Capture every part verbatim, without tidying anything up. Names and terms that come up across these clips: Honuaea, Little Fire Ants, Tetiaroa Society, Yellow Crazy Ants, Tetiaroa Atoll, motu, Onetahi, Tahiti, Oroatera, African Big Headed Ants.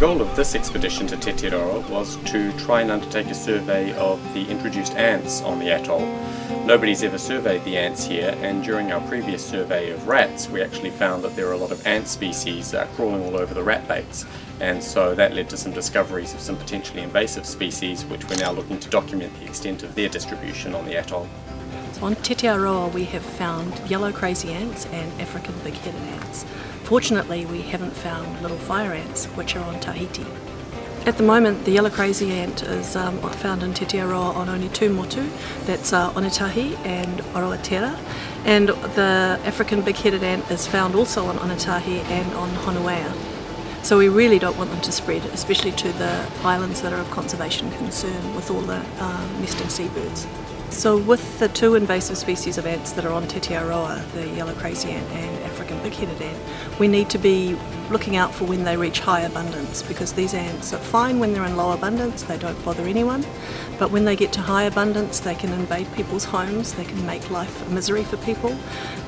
goal of this expedition to Tetiaroa was to try and undertake a survey of the introduced ants on the atoll. Nobody's ever surveyed the ants here, and during our previous survey of rats we actually found that there are a lot of ant species uh, crawling all over the rat baits, and so that led to some discoveries of some potentially invasive species which we're now looking to document the extent of their distribution on the atoll. On Tetiaroa we have found yellow crazy ants and African Big Headed Ants. Fortunately we haven't found little fire ants, which are on Tahiti. At the moment the yellow crazy ant is um, found in Tetiaroa on only two motu, that's uh, Onetahi and Oroatera, and the African Big Headed Ant is found also on Onetahi and on Honuaea. So we really don't want them to spread, especially to the islands that are of conservation concern with all the uh, nesting seabirds. So with the two invasive species of ants that are on Tetiaroa, the yellow crazy ant and African big-headed ant, we need to be looking out for when they reach high abundance, because these ants are fine when they're in low abundance, they don't bother anyone, but when they get to high abundance they can invade people's homes, they can make life a misery for people,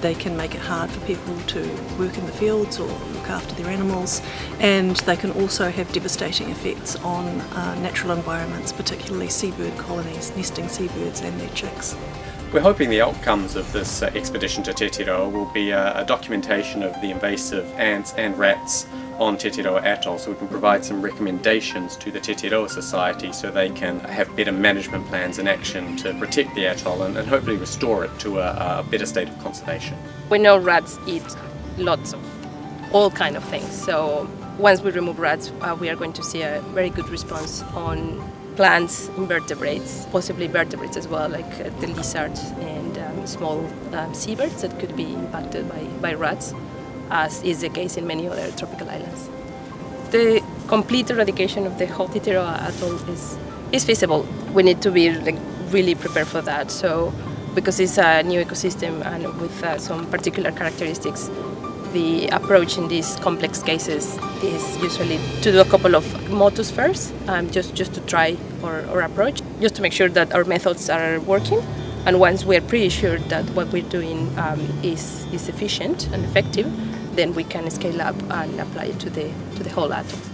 they can make it hard for people to work in the fields or look after their animals, and they can also have devastating effects on uh, natural environments, particularly seabird colonies, nesting seabirds and their chicks. We're hoping the outcomes of this uh, expedition to Tetiaroa will be uh, a documentation of the invasive ants and rats on Tetiaroa Atoll, so we can provide some recommendations to the Tetiaroa Society so they can have better management plans in action to protect the atoll and, and hopefully restore it to a, a better state of conservation. We know rats eat lots of all kind of things, so once we remove rats uh, we are going to see a very good response on plants, invertebrates, possibly vertebrates as well, like uh, the lizards and um, small um, seabirds that could be impacted by, by rats, as is the case in many other tropical islands. The complete eradication of the whole Tetiaroa Atoll is, is feasible. We need to be like, really prepared for that, so because it's a new ecosystem and with uh, some particular characteristics, the approach in these complex cases is usually to do a couple of motus first, um, just, just to try or, or approach, just to make sure that our methods are working. And once we're pretty sure that what we're doing um, is, is efficient and effective, then we can scale up and apply it to the, to the whole atoll.